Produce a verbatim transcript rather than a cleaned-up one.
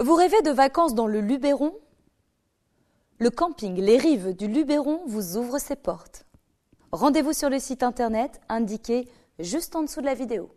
Vous rêvez de vacances dans le Lubéron? Le camping Les Rives du Lubéron vous ouvre ses portes. Rendez-vous sur le site internet indiqué juste en dessous de la vidéo.